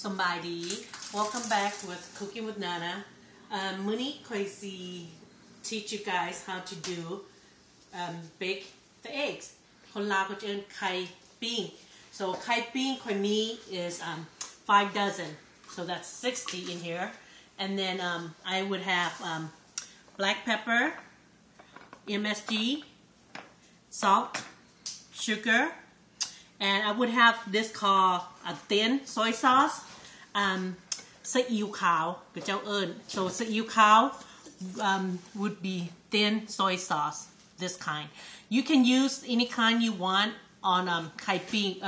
Somebody, welcome back with Cooking with Nana. Muni Kwesi teach you guys how to do bake the eggs. Kon la ko chen Khai Ping. So Khai Ping for me is 5 dozen. So that's 60 in here. And then I would have black pepper, MSG, salt, sugar, and I would have this called a thin soy sauce, se yu cow, so se yu cow would be thin soy sauce, this kind. You can use any kind you want on Khai Ping,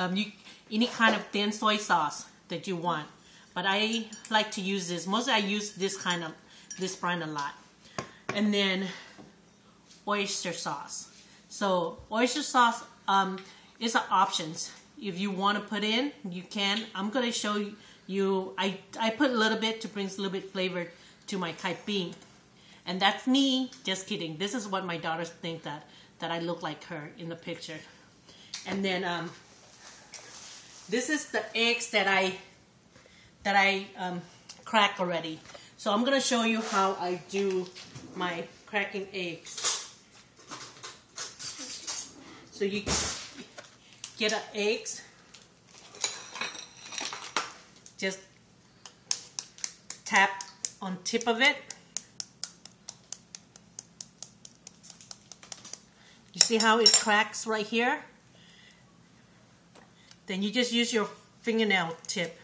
any kind of thin soy sauce that you want. But I like to use this. Mostly I use this brand a lot. And then oyster sauce. So oyster sauce is an option. If you want to put in, you can. I'm going to show you. I put a little bit to bring a little bit flavor to my Khai Ping. And that's me. Just kidding. This is what my daughters think that I look like her in the picture. And then this is the eggs that I crack already. So I'm going to show you how I do my cracking eggs. So you get our eggs, just tap on tip of it. You see how it cracks right here? Then you just use your fingernail tip.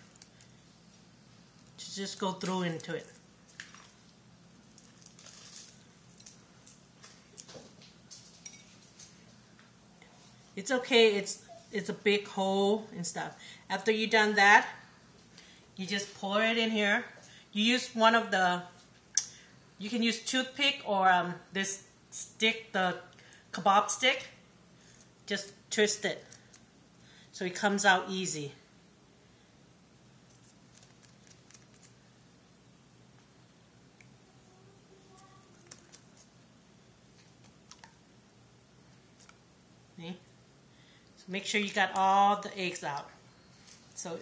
Just go through into it. It's okay, it's a big hole and stuff. After you've done that, you just pour it in here. You use one of the, you can use toothpick or this stick, the kebab stick. Just twist it so it comes out easy. Make sure you got all the eggs out. So,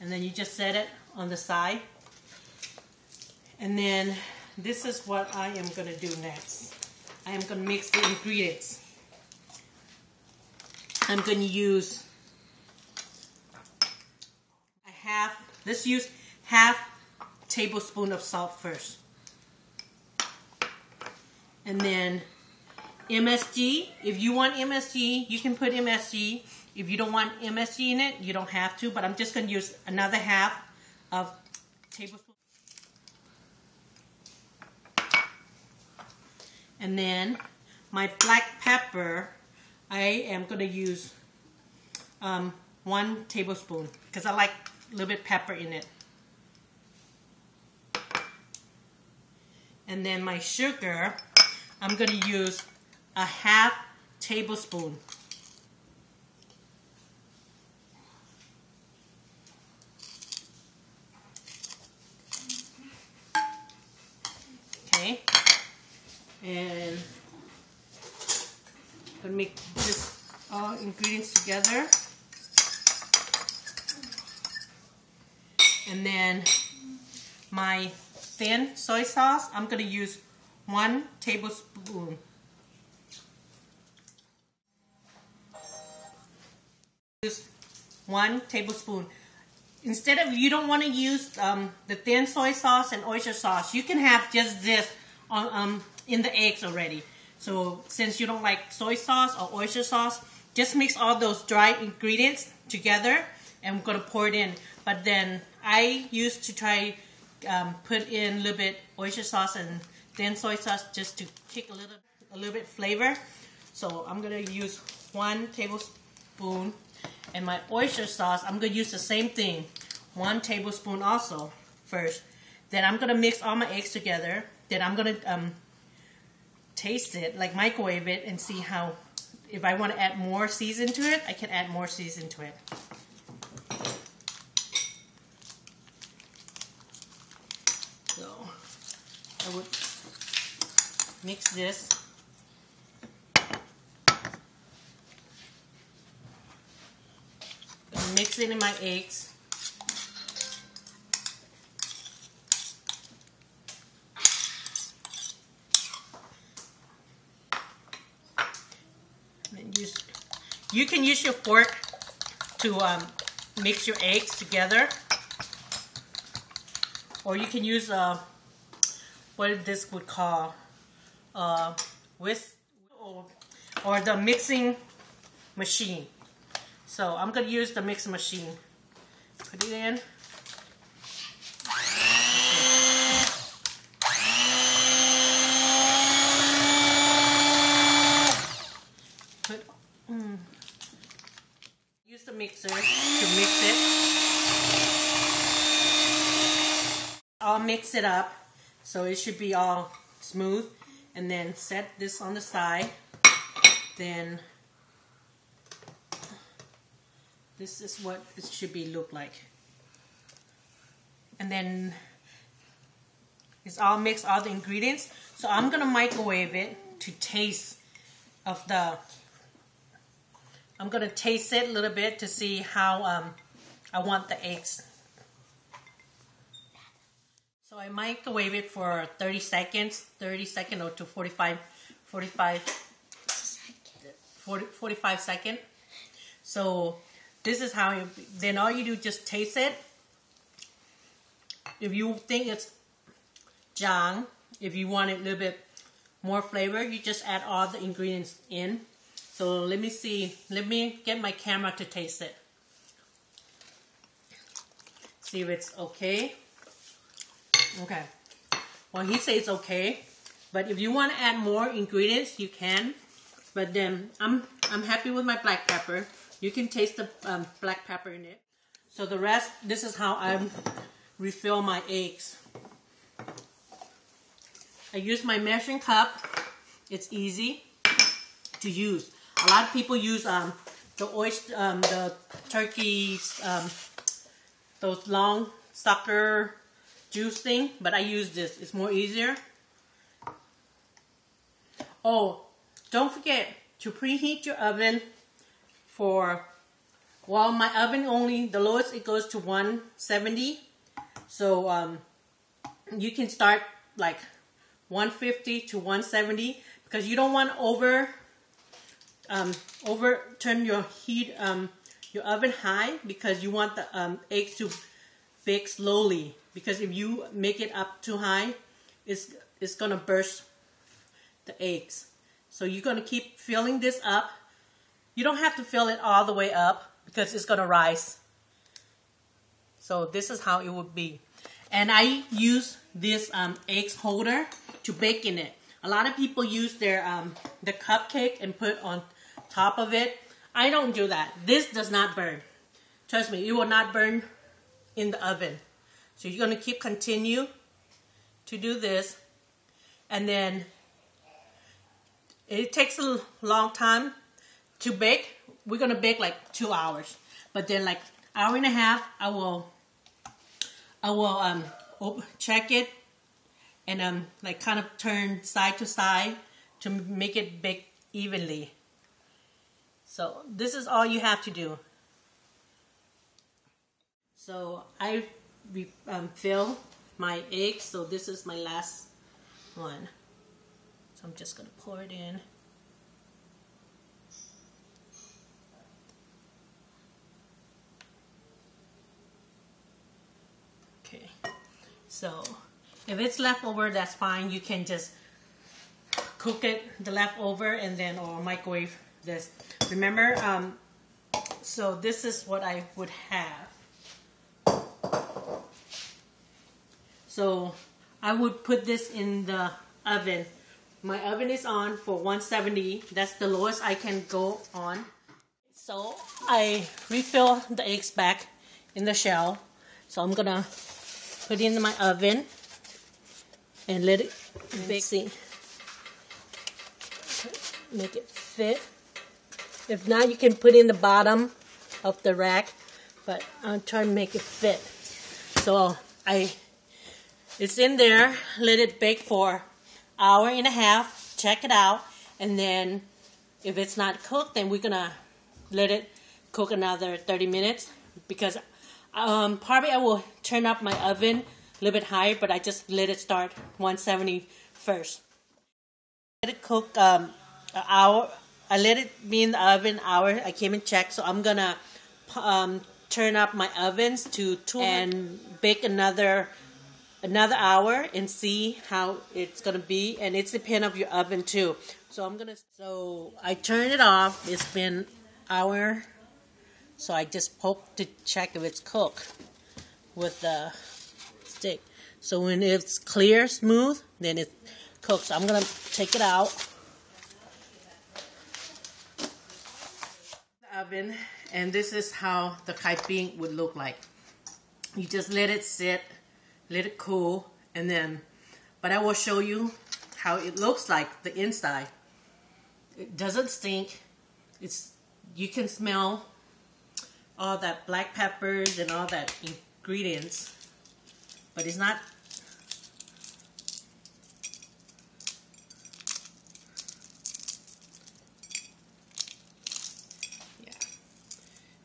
and then you just set it on the side. And then this is what I am going to do next. I am going to mix the ingredients. I'm going to use, let's use half tablespoon of salt first. And then MSG, if you want MSG, you can put MSG. If you don't want MSG in it, you don't have to, but I'm just going to use another half of tablespoon. And then my black pepper, I am going to use 1 tablespoon because I like a little bit of pepper in it. And then my sugar, I'm going to use a half tablespoon. Okay. And I'm gonna mix this all ingredients together. And then my thin soy sauce, I'm gonna use 1 tablespoon. Use 1 tablespoon. Instead of, you don't want to use the thin soy sauce and oyster sauce, you can have just this on, in the eggs already. So since you don't like soy sauce or oyster sauce, just mix all those dried ingredients together and I'm going to pour it in. But then I used to try put in a little bit oyster sauce and then soy sauce just to kick a little bit flavor. So I'm gonna use 1 tablespoon, and my oyster sauce, I'm gonna use the same thing, 1 tablespoon also first. Then I'm gonna mix all my eggs together. Then I'm gonna taste it, like microwave it, and see how, if I want to add more season to it, I can add more season to it. So I would mix this. Mix it in my eggs. You can use your fork to mix your eggs together, or you can use what this would call whisk or the mixing machine. So I'm going to use the mixing machine. Put it in. Use the mixer to mix it. I'll mix it up so it should be all smooth, and then set this on the side. Then this is what it should be look like. And then it's all mixed, all the ingredients. So I'm gonna microwave it to taste of the. I'm gonna taste it a little bit to see how I want the eggs. So I microwave it for 30 seconds or to 45 seconds. So this is how you, then all you do, just taste it. If you think it's jiang, if you want it a little bit more flavor, you just add all the ingredients in. So let me see, let me get my camera to taste it. See if it's okay. Okay. Well, he says it's okay, but if you want to add more ingredients, you can. But then I'm happy with my black pepper. You can taste the black pepper in it. So the rest, this is how I refill my eggs. I use my measuring cup. It's easy to use. A lot of people use the oyster, the turkeys, those long sucker juice thing, but I use this. It's more easier. Oh, don't forget to preheat your oven for, well, my oven only, the lowest it goes to 170. So you can start like 150 to 170 because you don't want over turn your heat, your oven high, because you want the eggs to bake slowly. Because if you make it up too high, it's gonna burst the eggs. So you're gonna keep filling this up. You don't have to fill it all the way up because it's gonna rise. So this is how it would be. And I use this eggs holder to bake in it. A lot of people use their the cupcake and put on top of it. I don't do that. This does not burn. Trust me, it will not burn in the oven. So you're gonna continue to do this, and then it takes a long time to bake. We're gonna bake like 2 hours, but then like hour and a half, I will check it and like kind of turn side to side to make it bake evenly. So this is all you have to do. So I fill my eggs. So this is my last one. So I'm just gonna pour it in. Okay, so if it's leftover, that's fine. You can just cook it, the leftover, and then or microwave this. Remember, so this is what I would have. So I would put this in the oven. My oven is on for 170. That's the lowest I can go on. So I refill the eggs back in the shell. So I'm gonna put it in my oven and let it bake. See, make it fit. If not, you can put it in the bottom of the rack, but I'll try to make it fit. So it's in there. Let it bake for hour and a half. Check it out, and then if it's not cooked, then we're gonna let it cook another 30 minutes because probably I will turn up my oven a little bit higher, but I just let it start 170 first. Let it cook an hour, I let it be in the oven hour. I came and checked, so I'm gonna turn up my ovens to 2 and bake another hour and see how it's gonna be. And it's depend of your oven too. So I'm gonna. So I turned it off. It's been hour. So I just poked to check if it's cooked with the stick. So when it's clear, smooth, then it cooks. I'm gonna take it out. Oven, and this is how the Khai Ping would look like. You just let it sit, let it cool, and then, but I will show you how it looks like the inside. It doesn't stink. It's, you can smell all that black peppers and all that ingredients, but it's not.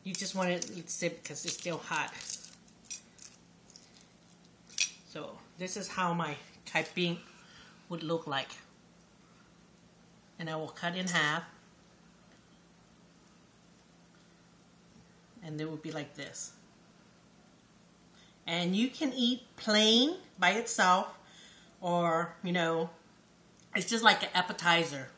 You just want it to sit because it's still hot. So this is how my Khai Ping would look like. And I will cut in half. And it will be like this. And you can eat plain by itself, or, you know, it's just like an appetizer.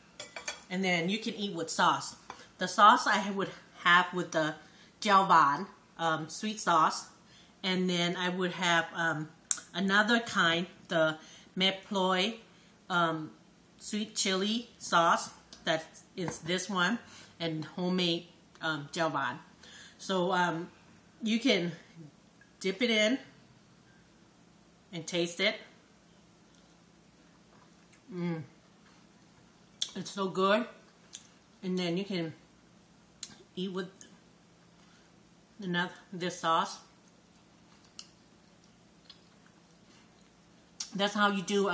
And then you can eat with sauce. The sauce I would have with the jiao ban, sweet sauce, and then I would have another kind, the meh ploy sweet chili sauce, that is this one, and homemade jiao ban. So you can dip it in and taste it. It's so good. And then you can eat with this sauce. That's how you do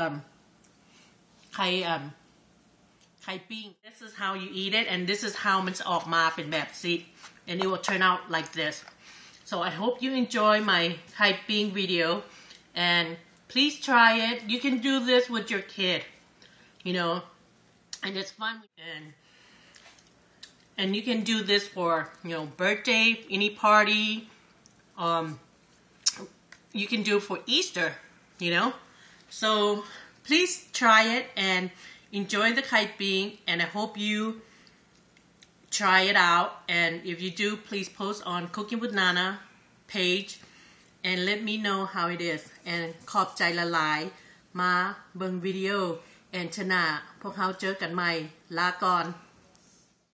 Khai Ping. This is how you eat it, and this is how it's all made in that seat, and it will turn out like this. So I hope you enjoy my Khai Ping video, and please try it. You can do this with your kid, you know, and it's fun. And you can do this for, you know, birthday, any party. You can do it for Easter, you know. So please try it and enjoy the Khai Ping. And I hope you try it out. And if you do, please post on Cooking with Nana page. And let me know how it is. And Khop Jai La Lai Ma, bang video. And tana phok hao jer kan mai la korn.